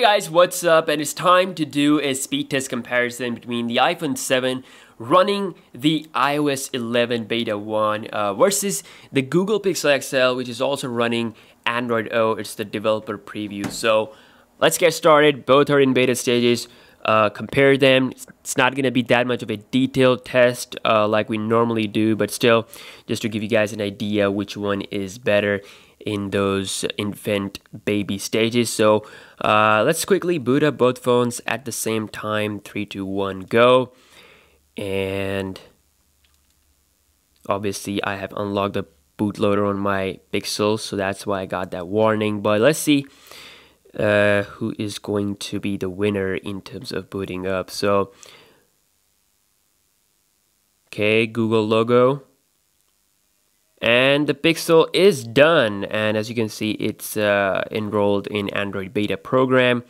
Hey guys, what's up? And it's time to do a speed test comparison between the iPhone 7 running the iOS 11 Beta 1 versus the Google Pixel XL, which is also running Android 8. It's the developer preview. So let's get started. Both are in beta stages. Compare them. It's not going to be that much of a detailed test like we normally do, but still, just to give you guys an idea which one is better in those infant baby stages. So let's quickly boot up both phones at the same time. 3, 2, 1, go. And obviously I have unlocked the bootloader on my Pixel, so that's why I got that warning. But let's see who is going to be the winner in terms of booting up. So okay, Google logo. And the Pixel is done, and as you can see, it's enrolled in Android beta program.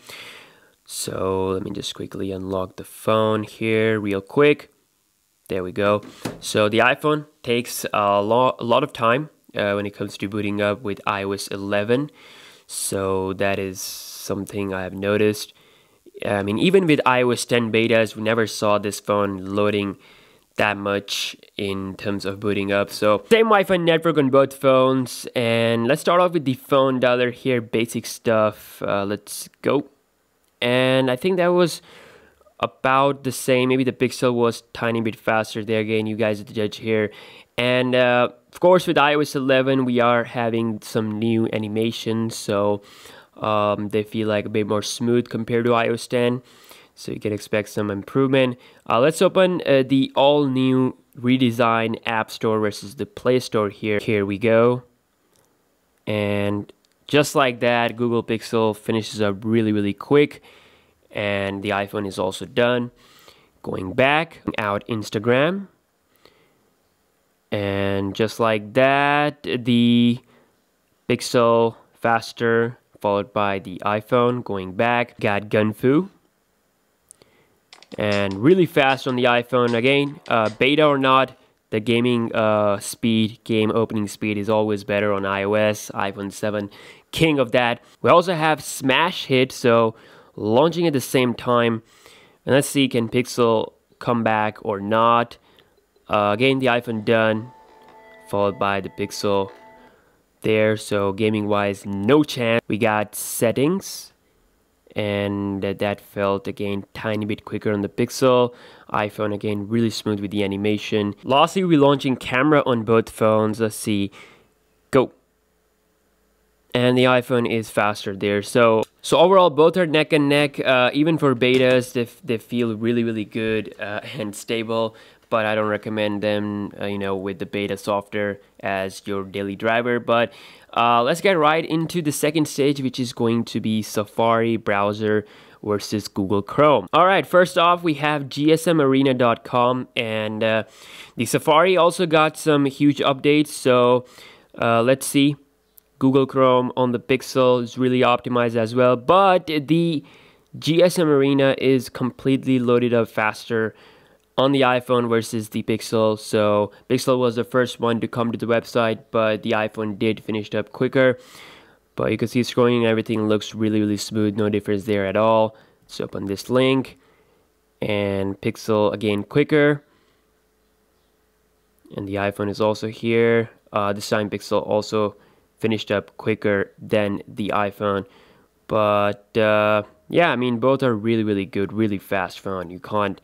So let me just quickly unlock the phone here real quick. There we go. So the iPhone takes a lot of time when it comes to booting up with iOS 11. So that is something I have noticed. I mean, even with iOS 10 betas, we never saw this phone loading that much in terms of booting up. So same Wi-Fi network on both phones, and let's start off with the phone dialer here, basic stuff. Let's go. And I think that was about the same. Maybe the Pixel was tiny bit faster there. Again, you guys are the judge here. And of course, with iOS 11, we are having some new animations, so they feel like a bit more smooth compared to iOS 10. So you can expect some improvement. Let's open the all-new redesigned App Store versus the Play Store here. Here we go. And just like that, Google Pixel finishes up really, really quick. And the iPhone is also done. Going back, out Instagram. And just like that, the Pixel faster, followed by the iPhone. Going back, got Gun Fu. And really fast on the iPhone. Again, beta or not, the gaming speed, game opening speed is always better on iOS. iPhone 7, king of that. We also have Smash Hit, so launching at the same time. And let's see, can Pixel come back or not? Again, the iPhone done, followed by the Pixel there. So gaming wise, no chance. We got settings. And that felt again tiny bit quicker on the Pixel. iPhone again really smooth with the animation. Lastly, we're launching camera on both phones. Let's see, go. And the iPhone is faster there. So overall, both are neck and neck. Even for betas, they feel really, really good and stable. But I don't recommend them, you know, with the beta software as your daily driver. But let's get right into the second stage, which is going to be Safari browser versus Google Chrome. All right, first off, we have GSMArena.com, and the Safari also got some huge updates. So let's see, Google Chrome on the Pixel is really optimized as well, but the GSMArena is completely loaded up faster on the iPhone versus the Pixel. So Pixel was the first one to come to the website, but the iPhone did finish up quicker. But you can see scrolling and everything looks really, really smooth. No difference there at all. So open this link, and Pixel again quicker. And the iPhone is also here. This time Pixel also finished up quicker than the iPhone. But yeah, I mean, both are really, really good, really fast phone. You can't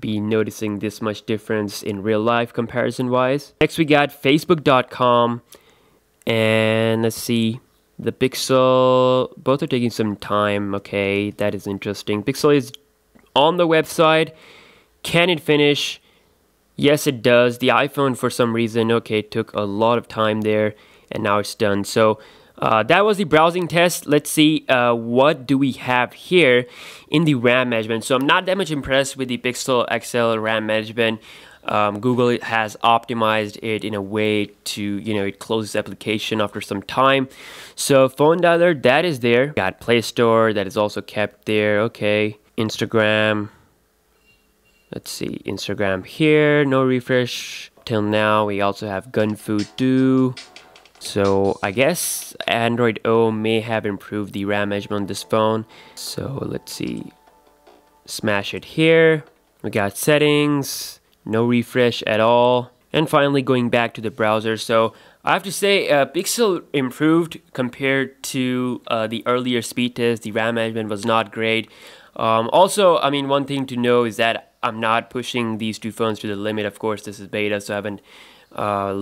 be noticing this much difference in real life comparison wise. Next we got facebook.com, and let's see, the Pixel, both are taking some time. Okay, that is interesting. Pixel is on the website. Can it finish? Yes, it does. The iPhone, for some reason, okay, it took a lot of time there, and now it's done. So that was the browsing test. Let's see what do we have here in the RAM management. So I'm not that much impressed with the Pixel XL RAM management. Google has optimized it in a way to, you know, it closes application after some time. So phone dialer, that is there. Got Play Store, that is also kept there. Okay, Instagram. Let's see, Instagram here, no refresh till now. We also have Gun Fu too. So I guess Android 8.0 may have improved the RAM management on this phone. So let's see. Smash It here. We got settings, no refresh at all. And finally going back to the browser. So I have to say Pixel improved compared to the earlier speed test. The RAM management was not great. Also, I mean, one thing to know is that I'm not pushing these two phones to the limit. Of course, this is beta, so I haven't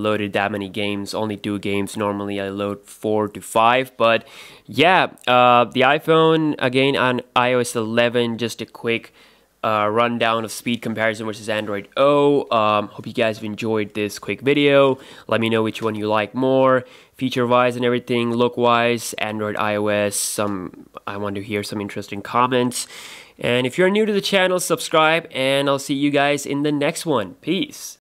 loaded that many games, only 2 games. Normally I load 4 to 5, but yeah, the iPhone, again, on iOS 11, just a quick rundown of speed comparison versus Android 8.0. Hope you guys have enjoyed this quick video. Let me know which one you like more, feature-wise and everything, look-wise, Android, iOS. I want to hear some interesting comments. And if you're new to the channel, subscribe, and I'll see you guys in the next one. Peace.